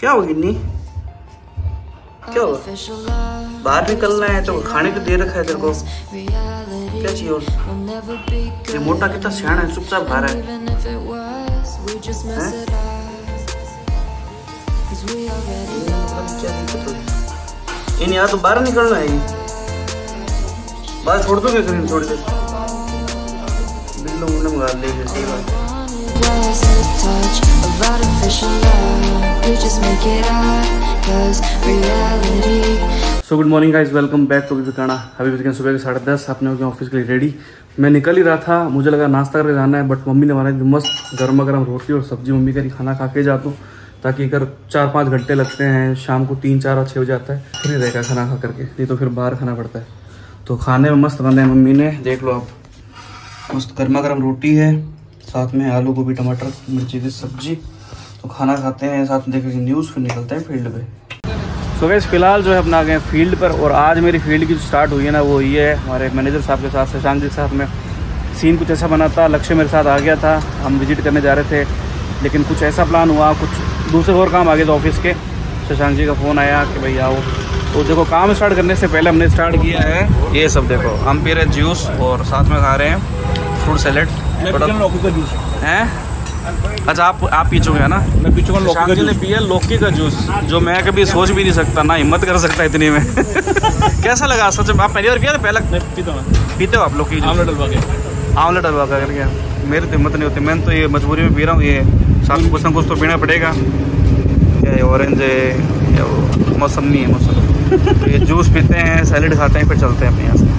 क्या हो गिन्नी, क्या हो, बाहर निकलना है तो खाने को दे रखा है तेरे को, क्या चाहिए और? ये मोटा कितना सियाना है, चुपचाप बाहर है इन, यहाँ तो बाहर निकलना है, बाहर छोड़ दोगे करीब थोड़ी देर, बिल्लो मुंडा मंगा लेंगे, सही बात है। Just a touch of artificial love, we just make it out, 'cause reality. So good morning guys, welcome back to अभी बिकाना। अभी बिकाना सुबह के 10:30, आपने हो गया ऑफिस के लिए रेडी। मैं निकल ही रहा था, मुझे लगा नाश्ता करके जाना है, बट मम्मी ने हमारे मस्त गर्मा गर्म रोटी और सब्जी मम्मी करी, खाना खा के जाता हूँ ताकि अगर 4-5 घंटे लगते हैं, शाम को 3, 4 और 6 हो जाता है, फिर रहेगा खाना खा करके, नहीं तो फिर बाहर खाना पड़ता है। तो खाने में मस्त बनाया मम्मी ने, देख लो आप, मस्त गर्मा गर्म रोटी है, साथ में आलू गोभी टमाटर मिर्ची की सब्जी। तो खाना खाते हैं, साथ में देखेंगे न्यूज़, फिर निकलते हैं फील्ड पे। तो गाइस फिलहाल जो है अपना आ गए फील्ड पर, और आज मेरी फील्ड की जो स्टार्ट हुई है ना, वो ये है हमारे मैनेजर साहब के साथ, सुशांक जी के साथ में। सीन कुछ ऐसा बना था, लक्ष्य मेरे साथ आ गया था, हम विजिट करने जा रहे थे, लेकिन कुछ ऐसा प्लान हुआ, कुछ दूसरे और काम आ गए थे ऑफिस के। सुशांक जी का फ़ोन आया कि भाई आओ, तो देखो काम स्टार्ट करने से पहले हमने स्टार्ट किया है ये सब। देखो हम पी रहे हैं जूस और साथ में खा रहे हैं फ्रूट सैलेड का जूस है। अच्छा आप पीछोगे है ना, मैं पीछूंगा लौकी का जूस, पिया लौकी का जूस, जो मैं कभी सोच भी नहीं सकता ना, हिम्मत कर सकता इतनी में। कैसा लगा सच में? आप पहली बार पिया ना? पहला पीते हो आप लौकी का जूस? आंवला डलवा के करके, मेरी तो हिम्मत नहीं होती, मैंने तो ये मजबूरी में पी रहा हूँ, ये साथ कुछ ना कुछ तो पीना पड़ेगा। ये ऑरेंज है या वो मौसमी है, मौसमी, तो ये जूस पीते हैं, सैलेड खाते हैं, फिर चलते हैं अपने यहाँ से।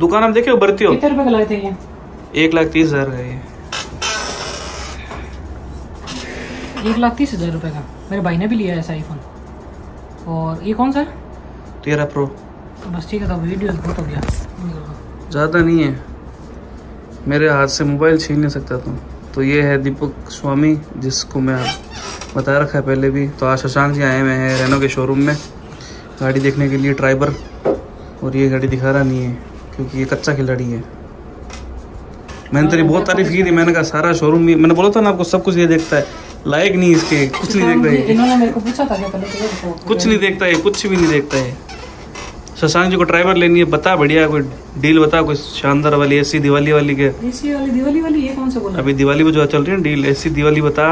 दुकान हम देखे उभरती हो, कितने रुपए का लगाते हैं? 1,30,000 का, ये 1,30,000 रुपए का। मेरे भाई ने भी लिया है ऐसा आईफोन, और ये कौन सा? 13 Pro। बस ठीक है, तो वीडियो बहुत हो गया, ज़्यादा नहीं है, मेरे हाथ से मोबाइल छीन नहीं सकता तुम। तो ये है दीपक स्वामी, जिसको मैं बता रखा है पहले भी। तो आज शशांक जी आए हुए हैं रेनो के शोरूम में गाड़ी देखने के लिए, ट्राइबर, और ये गाड़ी दिखा रहा नहीं है क्योंकि ये कच्चा खिलाड़ी है। मैंने तेरी बहुत तारीफ की थी, मैंने कहा सारा शोरूम भी, मैंने बोला था ना आपको, सब कुछ ये देखता है, लायक नहीं इसके, कुछ नहीं देखता है, इन्होंने मेरे को पूछा था कुछ नहीं देखता है, कुछ भी नहीं देखता है। शशांक जी को ड्राइवर लेनी है, बता बढ़िया कोई डील बता, कोई शानदार वाली, ऐसी दिवाली वाली के, ऐसी वाली दिवाली वाली, ये कौन सा बोला? अभी दिवाली में जो चल रही है डील, ऐसी दिवाली बता,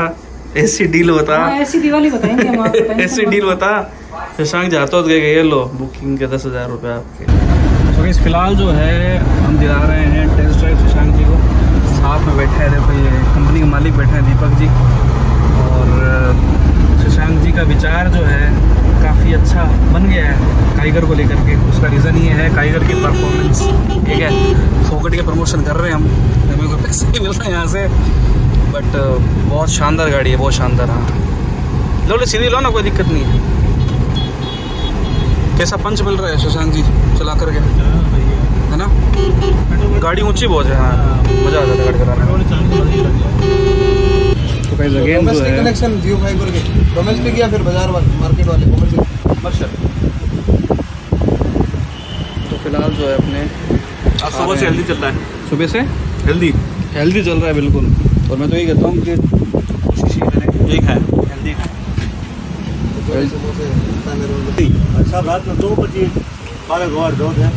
ऐसी डील बता, ऐसी दिवाली बताएंगे हम आपको, ऐसी डील बता। शशांक जाते हो ये लो बुकिंग के 10,000 रुपये आपके। तो इस फिलहाल जो है हम दिला रहे हैं टेस्ट ड्राइव शशांक जी को, साथ में बैठे हैं, देखो ये कंपनी के मालिक बैठे हैं दीपक जी, और शशांक जी का विचार जो है काफ़ी अच्छा बन गया है काइगर को लेकर के। उसका रीज़न ये है काइगर की परफॉर्मेंस, ठीक है, फोकट के प्रमोशन कर रहे हैं हम, हमें कोई पैसे नहीं मिल रहे हैं यहाँ से, बट बहुत शानदार गाड़ी है, बहुत शानदार। हाँ लो ले, सीधी लो ना, कोई दिक्कत नहीं है। कैसा पंच मिल रहा है शशांक जी चला करके, है ना? गाड़ी ऊँची बहुत है, हाँ मज़ा आ जाता है गाड़ी चलाने। डोमेस्टिक कनेक्शन जियो फाइबर के, डोमेस्टिक या फिर बाजार वाले, मार्केट वाले, कमर्शियल। तो फिलहाल जो है अपने आज सुबह से हेल्दी चल रहा है, सुबह से हेल्दी चल रहा है बिल्कुल, और मैं तो यही कहता हूँ कि कोशिश करें यही खाएं, हेल्दी खाएं। साहब रात में 2 बजे बारह गवार रोड है,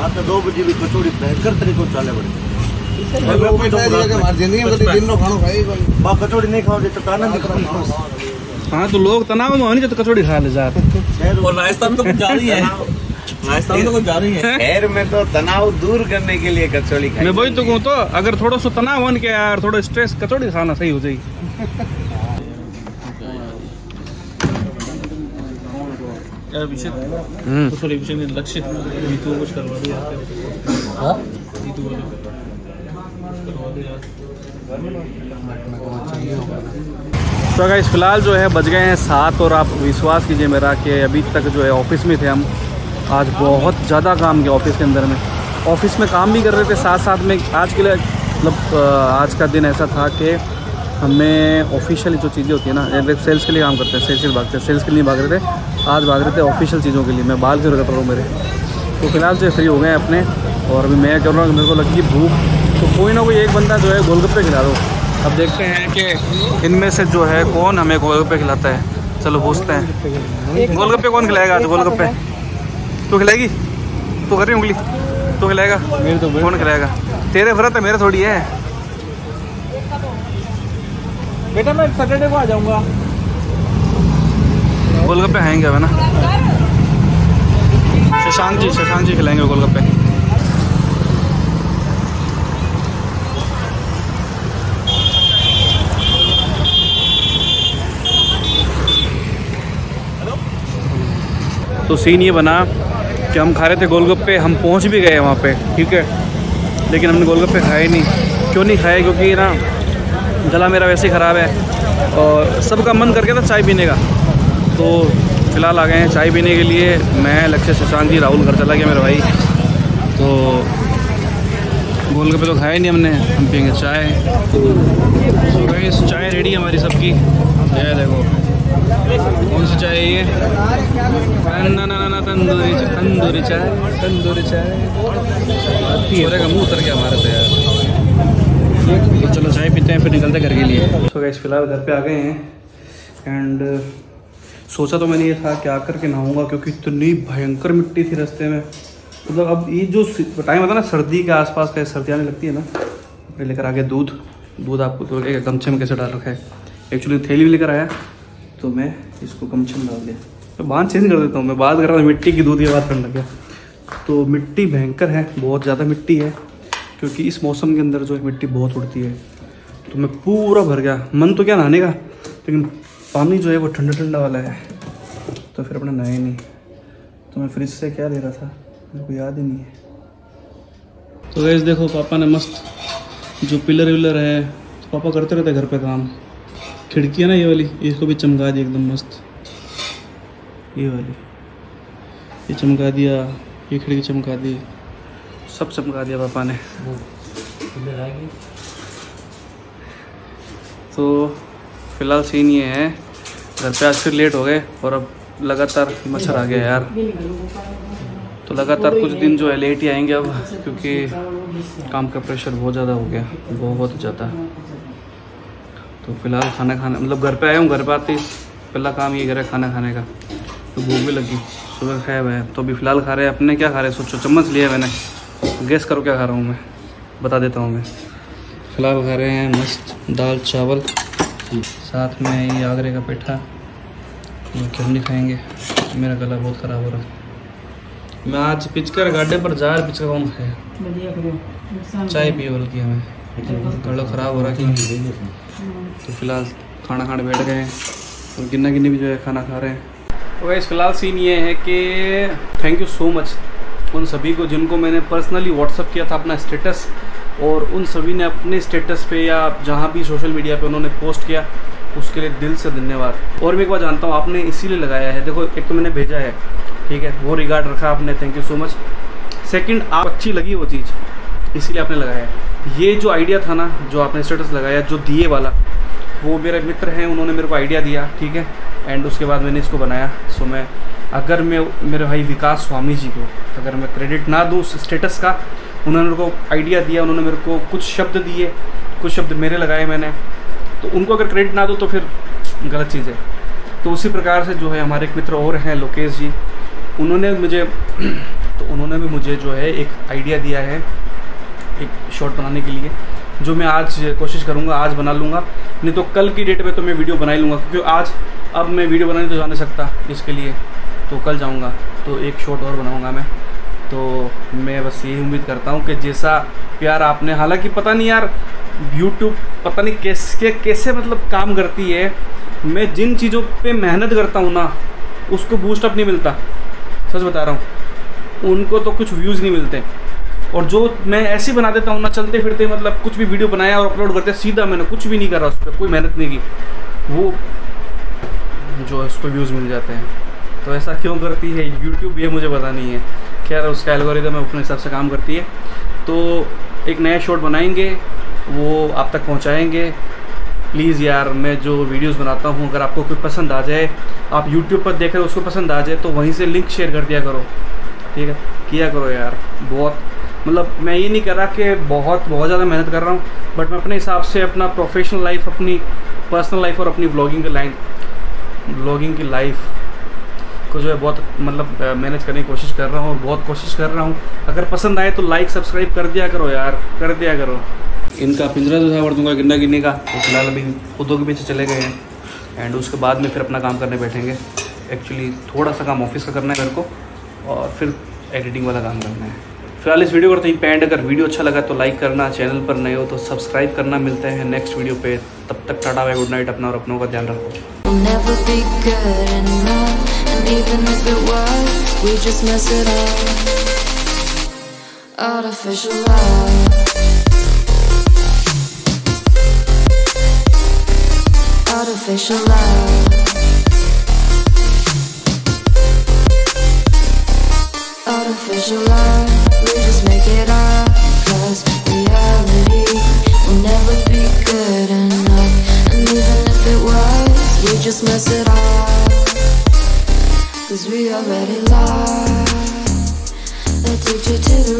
रात में 2 बजे भी कचौड़ी बेहतर तरीके से चले पड़े, कचौड़ी नहीं खाओ तो आनंद। हाँ तो लोग तनाव में हो नहीं तो कचौड़ी खा ले जाते हैं, और राजस्थान तो जा रही है, राजस्थान तो जा रही है, शहर में तो तनाव दूर करने के लिए कचौड़ी खाई। मैं वही तो कहूँ, तो अगर थोड़ा सा तनाव होने के यार, थोड़ा स्ट्रेस, कचौड़ी खाना सही हो जाएगी। लक्षित तो गाइस फिलहाल जो है बज गए हैं 7, और आप विश्वास कीजिए मेरा कि अभी तक जो है ऑफिस में थे हम, आज बहुत ज़्यादा काम किया ऑफिस के अंदर में। ऑफिस में काम भी कर रहे थे साथ साथ में। आज के लिए मतलब आज का दिन ऐसा था कि हमें ऑफिशियल जो चीज़ें होती है ना, सेल्स के लिए काम करते हैं, सेल्स के लिए भागते हैं, सेल्स के लिए भाग रहे थे, आज भाग रहे थे ऑफिशियल चीज़ों के लिए। मैं बाल क्यों कट रहा हूँ मेरे, तो फिलहाल जो फ्री हो गए अपने। और अभी मैं कर रहा हूँ, मेरे को लगी भूख, तो कोई ना कोई एक बंदा जो है गोलगप्पे खिला दो। अब देखते हैं कि इनमें से जो है कौन हमें गोलगप्पे खिलाता है। चलो पूछते हैं गोलगप्पे कौन खिलाएगा आज। गोलगप्पे तो खिलाएगी, तो कर रही उंगली, तो खिलाएगा कौन खिलाएगा? तेरे व्रत है, मेरा थोड़ी है बेटा। मैं सैटरडे को आ जाऊँगा। गोलगप्पे खाएंगे अब है ना। शशांक जी खिलाएंगे गोलगप्पे। तो सीन ये बना कि हम खा रहे थे गोलगप्पे, हम पहुंच भी गए वहाँ पे, ठीक है, लेकिन हमने गोलगप्पे खाए नहीं। क्यों नहीं खाए? क्योंकि ना गला मेरा वैसे ख़राब है और सबका मन करके था चाय पीने का। तो फिलहाल आ गए हैं चाय पीने के लिए। मैं, लक्ष्य, सुशांत जी, राहुल घर चला गया मेरा भाई। तो गोलगप्पे तो खाए नहीं हमने, हम पियेंगे चाय। तो गाइस चाय रेडी है हमारी सबकी। जय देखो कौन सी चाय है ये, तंदूरी चाय। छोरे का मुँह उतर गया हमारा तो यार। तो चलो चाय पीते हैं फिर निकलते घर के लिए। तो गाइस फिलहाल घर पे आ गए हैं। एंड सोचा तो मैंने ये था कि आकर के नहाऊंगा, क्योंकि इतनी भयंकर मिट्टी थी रास्ते में। मतलब अब ये जो टाइम होता है ना सर्दी के आसपास का, सर्दी आने लगती है ना। अपने लेकर आ गया दूध। आपको तो एक गमछे में कैसे डाल रखा है, एक्चुअली थैली भी लेकर आया, तो मैं इसको गमछे में डाल दिया। तो बांध चेंज कर देता हूँ, मैं बात कर रहा था मिट्टी की, दूध की बात करने लग गया। तो मिट्टी भयंकर है, बहुत ज़्यादा मिट्टी है, क्योंकि इस मौसम के अंदर जो है मिट्टी बहुत उड़ती है। तो मैं पूरा भर गया, मन तो क्या नहाने का, लेकिन पानी जो है वो ठंडा ठंडा वाला है, तो फिर अपना नहाए नहीं। तो मैं फ्रिज से क्या ले रहा था मेरे को याद ही नहीं है। तो गैस देखो पापा ने मस्त जो पिलर विलर है, तो पापा करते रहते घर पे काम। खिड़की है ना ये वाली, इसको भी चमका दी एकदम मस्त। ये वाली ये चमका दिया, ये खिड़की चमका दी, सब चमका दिया पापा ने। तो फिलहाल सीन ये है, घर पे आज फिर लेट हो गए और अब लगातार मच्छर आ गया यार। तो लगातार कुछ दिन जो है लेट ही आएंगे अब, क्योंकि काम का प्रेशर बहुत ज़्यादा हो गया, बहुत ज़्यादा। तो फिलहाल खाना खाना, मतलब घर पे आया हूँ, घर पे आते ही पहला काम ये करा खाना खाने का। तो भूख भी लगी, सुबह खाया हुआ है, तो अभी फ़िलहाल खा रहे हैं। अपने क्या खा रहे हैं सोचो, चम्मच लिया मैंने, गैस करो क्या खा रहा हूँ मैं, बता देता हूँ मैं। फिलहाल खा रहे हैं मस्त दाल चावल, साथ में ये आगरे का पेठा, जो कि हम नहीं खाएँगे, मेरा गला बहुत ख़राब हो रहा है। मैं आज पिचकर गाड़े पर जा रहा, पिचकर कौन खाया, चाय पिए बल्कि हमें, गला ख़राब हो रहा है। तो फिलहाल खाना खाने बैठ गए हैं और गिन्ना गिन्नी भी जो है खाना खा रहे हैं। तो गाइस फिलहाल सीन ये है कि थैंक यू सो मच उन सभी को जिनको मैंने पर्सनली व्हाट्सअप किया था अपना स्टेटस, और उन सभी ने अपने स्टेटस पे या जहाँ भी सोशल मीडिया पे उन्होंने पोस्ट किया, उसके लिए दिल से धन्यवाद। और मैं एक बार जानता हूँ आपने इसीलिए लगाया है, देखो एक तो मैंने भेजा है, ठीक है, वो रिगार्ड रखा आपने, thank you so much. Second, आप अच्छी लगी वो चीज़, इसीलिए आपने लगाया है। ये जो आइडिया था ना, जो आपने स्टेटस लगाया, जो दिए वाला, वो मेरे मित्र हैं, उन्होंने मेरे को आइडिया दिया, ठीक है, एंड उसके बाद मैंने इसको बनाया। सो मैं, अगर मैं मेरे भाई विकास स्वामी जी को अगर मैं क्रेडिट ना दूँ उस स्टेटस का, उन्होंने मेरे को आइडिया दिया, उन्होंने मेरे को कुछ शब्द दिए, कुछ शब्द मेरे लगाए मैंने, तो उनको अगर क्रेडिट ना दूँ तो फिर गलत चीज़ है। तो उसी प्रकार से जो है हमारे एक मित्र और हैं लोकेश जी, उन्होंने भी मुझे जो है एक आइडिया दिया है एक शॉर्ट बनाने के लिए, जो मैं आज कोशिश करूँगा, आज बना लूँगा, नहीं तो कल की डेट पे तो मैं वीडियो बना ही लूँगा, क्योंकि आज अब मैं वीडियो बनाने तो जा नहीं सकता इसके लिए, तो कल जाऊँगा तो एक शॉर्ट और बनाऊँगा मैं। तो मैं बस यही उम्मीद करता हूँ कि जैसा प्यार आपने, हालांकि पता नहीं यार यूट्यूब पता नहीं कैसे मतलब काम करती है। मैं जिन चीज़ों पर मेहनत करता हूँ ना, उसको बूस्टअप नहीं मिलता, सच बता रहा हूँ, उनको तो कुछ व्यूज़ नहीं मिलते। और जो मैं ऐसे बना देता हूँ ना चलते फिरते, मतलब कुछ भी वीडियो बनाया और अपलोड करते सीधा, मैंने कुछ भी नहीं करा उस पर, कोई मेहनत नहीं की, वो जो है उस पर व्यूज़ मिल जाते हैं। तो ऐसा क्यों करती है यूट्यूब, ये मुझे पता नहीं है। खैर उसका एल्गोरिदम अपने हिसाब से काम करती है। तो एक नया शॉट बनाएंगे, वो आप तक पहुंचाएंगे। प्लीज़ यार, मैं जो वीडियोस बनाता हूं अगर आपको कोई पसंद आ जाए, आप YouTube पर देख रहे हो उसको पसंद आ जाए तो वहीं से लिंक शेयर कर दिया करो, ठीक है, किया करो यार। बहुत मतलब मैं ये नहीं कर रहा कि बहुत ज़्यादा मेहनत कर रहा हूँ, बट मैं अपने हिसाब से अपना प्रोफेशनल लाइफ, अपनी पर्सनल लाइफ और अपनी ब्लॉगिंग की लाइफ को जो है बहुत मतलब मैनेज करने की कोशिश कर रहा हूँ और बहुत कोशिश कर रहा हूँ। अगर पसंद आए तो लाइक सब्सक्राइब कर दिया करो यार, कर दिया करो। इनका पिंजरा जो है और दूंगा गिरना गिरने का, तो फिलहाल अभी खुदों के पीछे चले गए हैं एंड उसके बाद में फिर अपना काम करने बैठेंगे। एक्चुअली थोड़ा सा काम ऑफिस का करना है घर को और फिर एडिटिंग वाला काम करना है। फिलहाल इस वीडियो को करते ही पेंड। अगर वीडियो अच्छा लगा तो लाइक करना, चैनल पर नए हो तो सब्सक्राइब करना। मिलते हैं नेक्स्ट वीडियो पे, तब तक टाटा बाय, गुड नाइट। अपना और अपनों का ध्यान रखो। Artificial love, artificial love. We just make it up, 'cause reality will never be good enough. And even if it was, we just mess it up, 'cause we already lost. The teacher to the